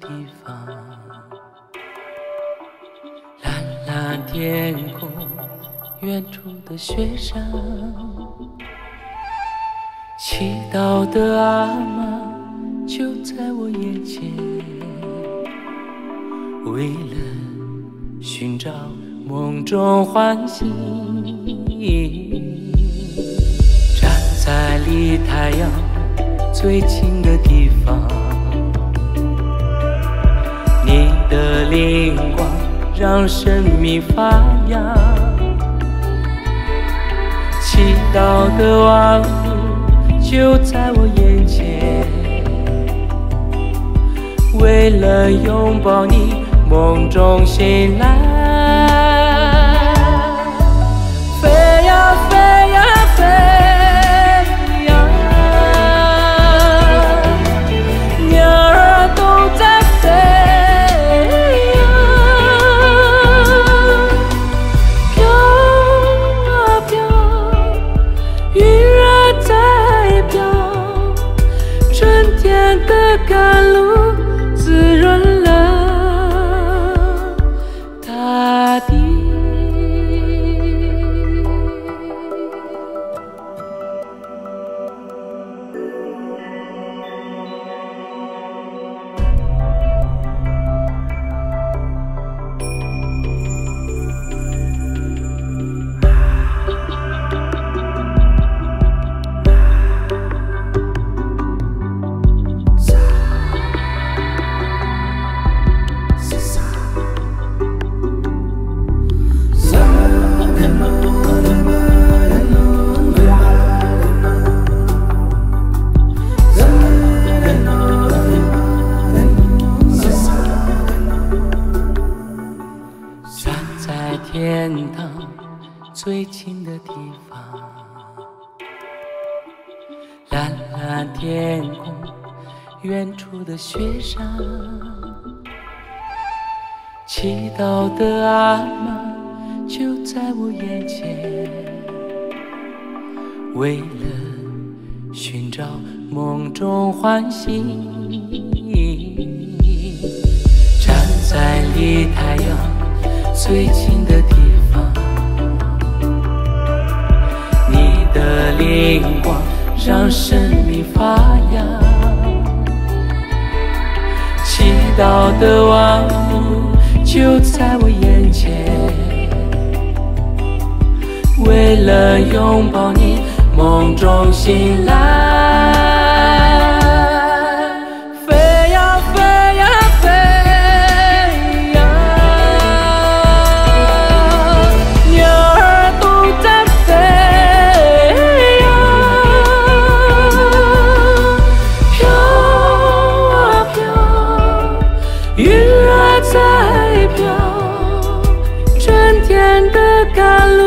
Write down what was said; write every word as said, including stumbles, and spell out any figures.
地方。蓝蓝天空，远处的雪山，祈祷的阿妈就在我眼前。为了寻找梦中欢喜，站在离太阳最近的地方。 你的灵光让生命发芽，祈祷的万物就在我眼前。为了拥抱你，梦中醒来，飞呀飞呀飞呀，鸟儿都在飞。 甘露滋润了大地。雪山，祈祷的阿妈就在我眼前。为了寻找梦中欢喜，站在离太阳最近的地方。你的灵光让生命发芽。 祈祷的万物就在我眼前，为了拥抱你，梦中醒来，飞呀飞呀飞呀，鸟儿都在飞呀，飘啊飘。 云儿在飘，春天的甘露。